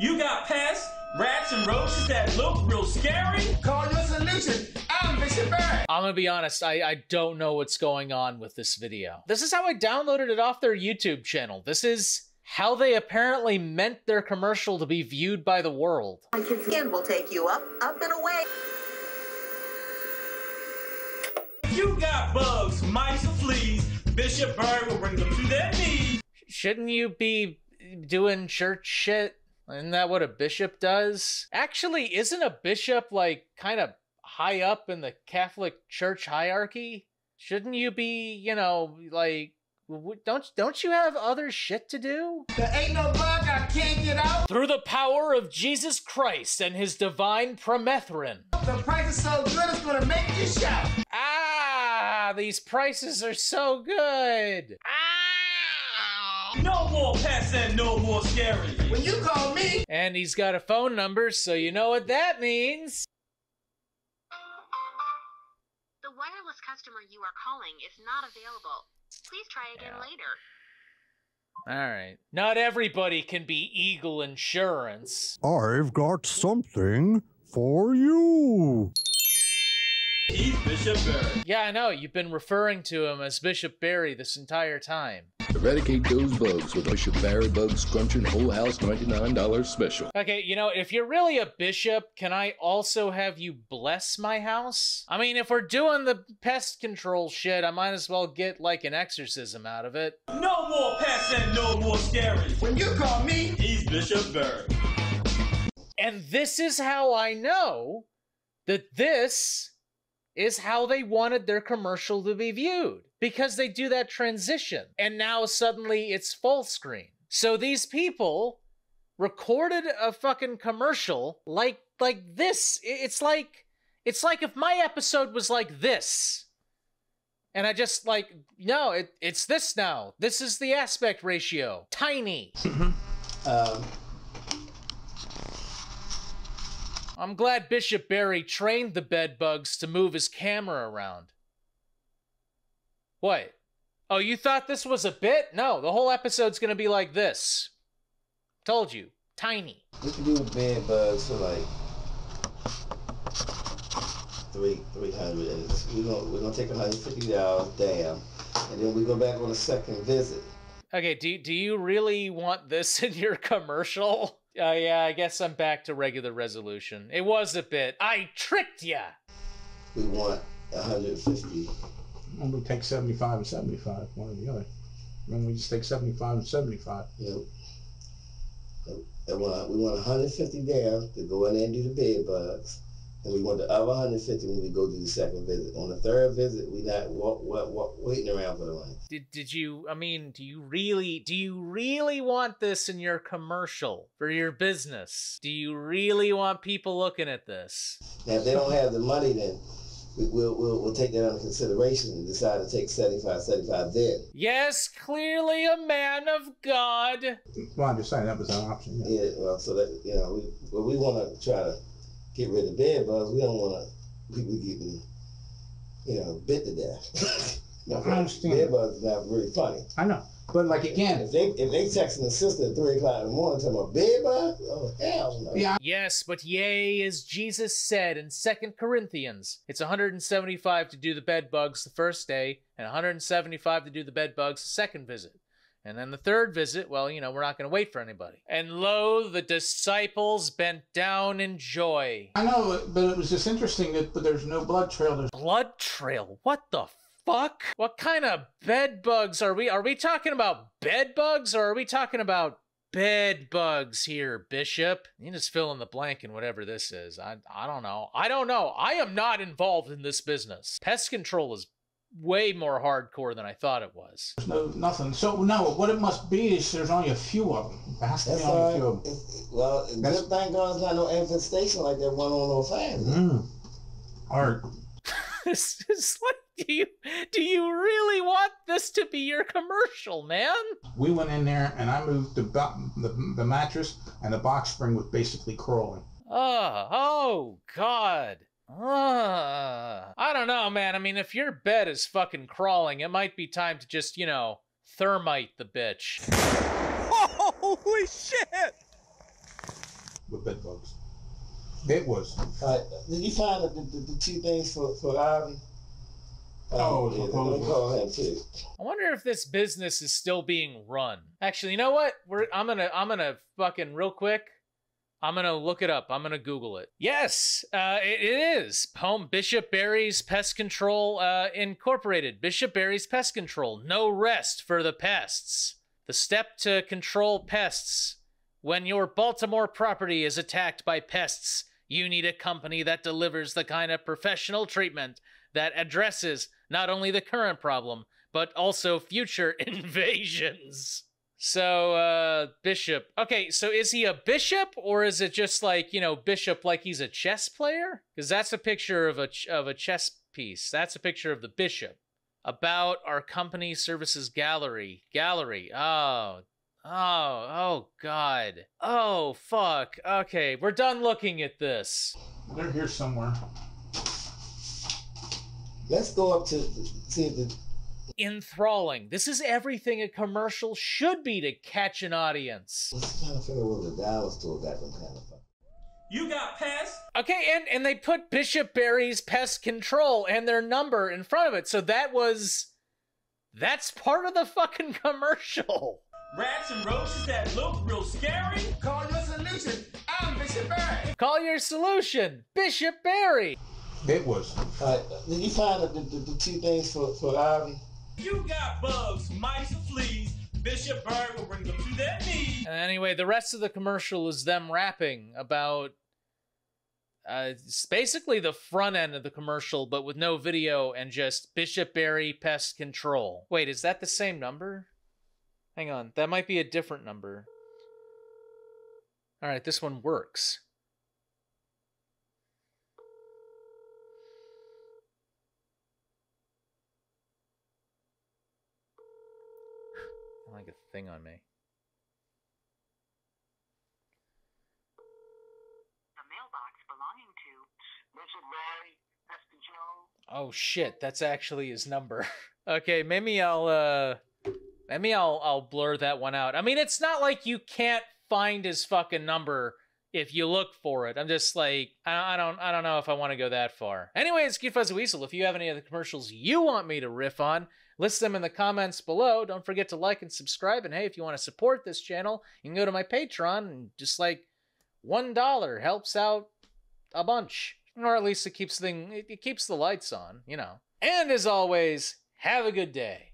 You got pests, rats, and roaches that look real scary? Call your solution. I'm Bishop Berry. I'm gonna be honest, I don't know what's going on with this video. This is how I downloaded it off their YouTube channel. This is how they apparently meant their commercial to be viewed by the world. My kids again will take you up, up and away. You got bugs, mice, and fleas. Bishop Berry will bring them to their knees. Shouldn't you be doing church shit? Isn't that what a bishop does? Actually, isn't a bishop, like, kind of high up in the Catholic Church hierarchy? Shouldn't you be, you know, like, don't you have other shit to do? There ain't no bug I can't get out. Through the power of Jesus Christ and his divine permethrin. The price is so good it's gonna make you shout. Ah, these prices are so good. Ah! No more pests and no more scary. When you call me. And he's got a phone number, so you know what that means. The wireless customer you are calling is not available. Please try again later. Alright. Not everybody can be Eagle Insurance. I've got something for you. He's Bishop Berry. Yeah, I know. You've been referring to him as Bishop Berry this entire time. Eradicate those bugs with Bishop Berry Bug Scrunchin' Whole House $99 special. Okay, you know, if you're really a bishop, can I also have you bless my house? I mean, if we're doing the pest control shit, I might as well get, like, an exorcism out of it. No more pests and no more scary. When you call me, he's Bishop Berry. And this is how I know that this is how they wanted their commercial to be viewed. Because they do that transition, and now suddenly it's full screen. So these people recorded a fucking commercial like this. It's like if my episode was like this, and I just like, no, it's this now. This is the aspect ratio, tiny. I'm glad Bishop Berry trained the bed bugs to move his camera around. What? Oh, you thought this was a bit? No, the whole episode's gonna be like this. Told you. Tiny. We can do bed bugs for like 300. We're gonna take $150, damn. And then we go back on a second visit. Okay, do you really want this in your commercial? Yeah, I guess I'm back to regular resolution. It was a bit. I tricked ya! We want 150. And we take 75 and 75, one or the other. Remember, we just take 75 and 75. Yep. And we want 150 there to go in there and do the bed bugs. And we want the other 150 when we go do the second visit. On the third visit, we not waiting around for the money. Did you, I mean, do you really want this in your commercial for your business? Do you really want people looking at this? Now, if they don't have the money, then We'll take that under consideration and decide to take 75 then. Yes, clearly a man of God. Well, I'm just saying that was our option. Yeah, well, so that, you know, we want to try to get rid of bed bugs. We don't want to people getting, you know, bit to death. Now, I understand. Bed bugs is not really funny. I know, but like again, if they texting the sister at 3 o'clock in the morning talking about bed bugs, oh hell no. Yeah. Yes, but yea, as Jesus said in 2 Corinthians, it's 175 to do the bed bugs the first day, and 175 to do the bed bugs the second visit, and then the third visit. Well, you know, we're not going to wait for anybody. And lo, the disciples bent down in joy. I know, but it was just interesting that but there's no blood trail. There's blood trail. What the fuck? Fuck? What kind of bed bugs are we? Are we talking about bed bugs or are we talking about bed bugs here, Bishop? You just fill in the blank in whatever this is. I don't know. I don't know. I am not involved in this business. Pest control is way more hardcore than I thought it was. There's no nothing. So no, what it must be is there's only a few of them. There has to be only a few of them. Well, good thing God's not no infestation like that one on 05. Art. This is like. Do you really want this to be your commercial, man? We went in there, and I moved the mattress, and the box spring was basically crawling. Oh God. I don't know, man. I mean, if your bed is fucking crawling, it might be time to just, you know, thermite the bitch. Holy shit! with bed bugs. It was. Did you find that the two things for Ivy? I wonder if this business is still being run. Actually, you know what? I'm gonna fucking real quick. I'm gonna look it up. I'm gonna Google it. Yes, it is. Bishop Berry's Pest Control Incorporated. Bishop Berry's Pest Control. No rest for the pests. The step to control pests. When your Baltimore property is attacked by pests, you need a company that delivers the kind of professional treatment that addresses not only the current problem, but also future invasions. So, Bishop. Okay, so is he a bishop, or is it just like, you know, bishop like he's a chess player? Because that's a picture of a chess piece. That's a picture of the bishop. About our company services gallery. Gallery. Oh, God. Oh, fuck. Okay, we're done looking at this. They're here somewhere. Let's go up to see the... Enthralling. This is everything a commercial should be to catch an audience. Let's try to figure out what the Dallas tool got them kind of fun. You got pests? Okay, and they put Bishop Berry's Pest Control and their number in front of it, so that was... That's part of the fucking commercial. Rats and roaches that look real scary? Call your solution. I'm Bishop Berry. Call your solution. Bishop Berry. It was. Did you find the two things for Ivy? You got bugs, mice, and fleas. Bishop Berry will bring them to their knees. Anyway, the rest of the commercial is them rapping about... it's basically the front end of the commercial, but with no video and just Bishop Berry Pest Control. Wait, is that the same number? Hang on, that might be a different number. Alright, this one works. Like a thing on me. The mailbox belonging to Bishop Berry Pest Control. Oh shit, that's actually his number. Okay, maybe I'll blur that one out. I mean, it's not like you can't find his fucking number if you look for it. I'm just like, I don't know if I want to go that far. Anyway, it's Cutefuzzyweasel. If you have any of the commercials you want me to riff on, list them in the comments below. Don't forget to like and subscribe. And hey, if you want to support this channel, you can go to my Patreon, and just like $1 helps out a bunch. Or at least it keeps the lights on, you know. And as always, have a good day.